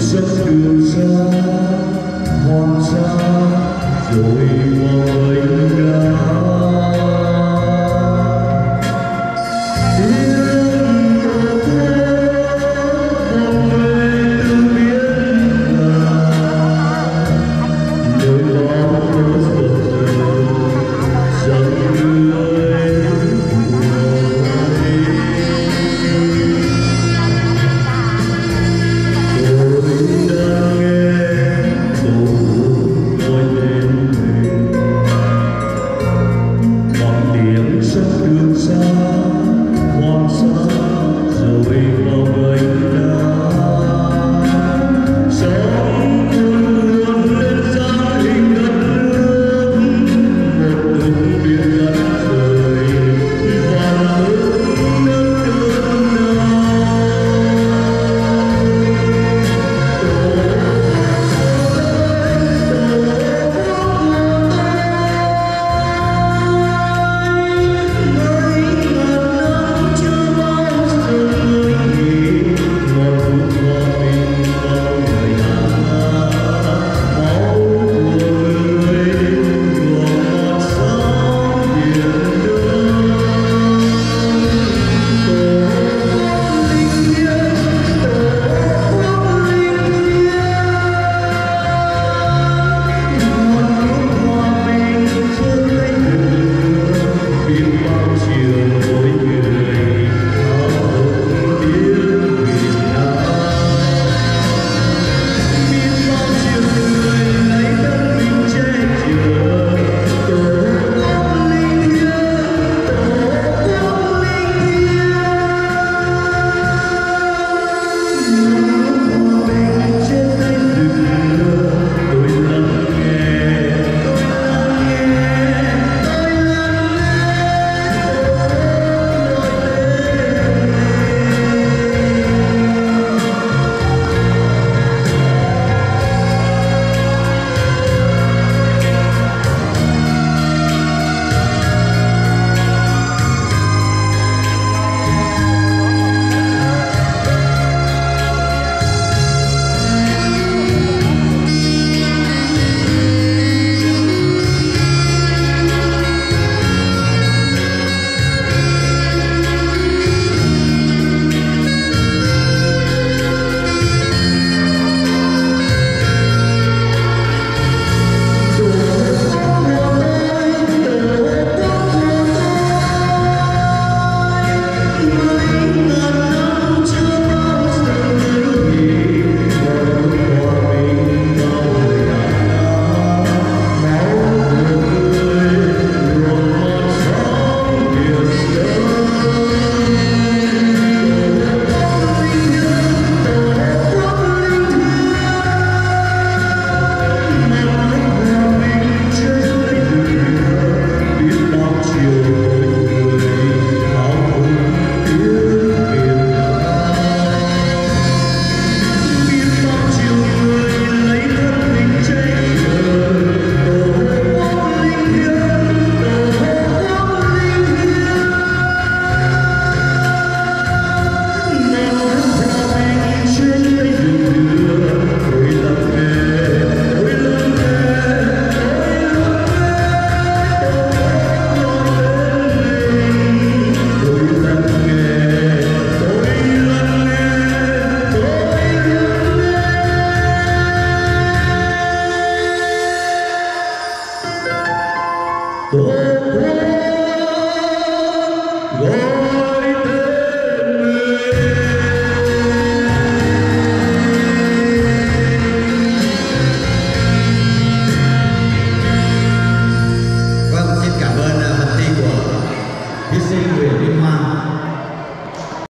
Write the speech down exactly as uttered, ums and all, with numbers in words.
rất đường xa hoang xa rồi màu anh đã. Hãy subscribe cho kênh Trường Sa.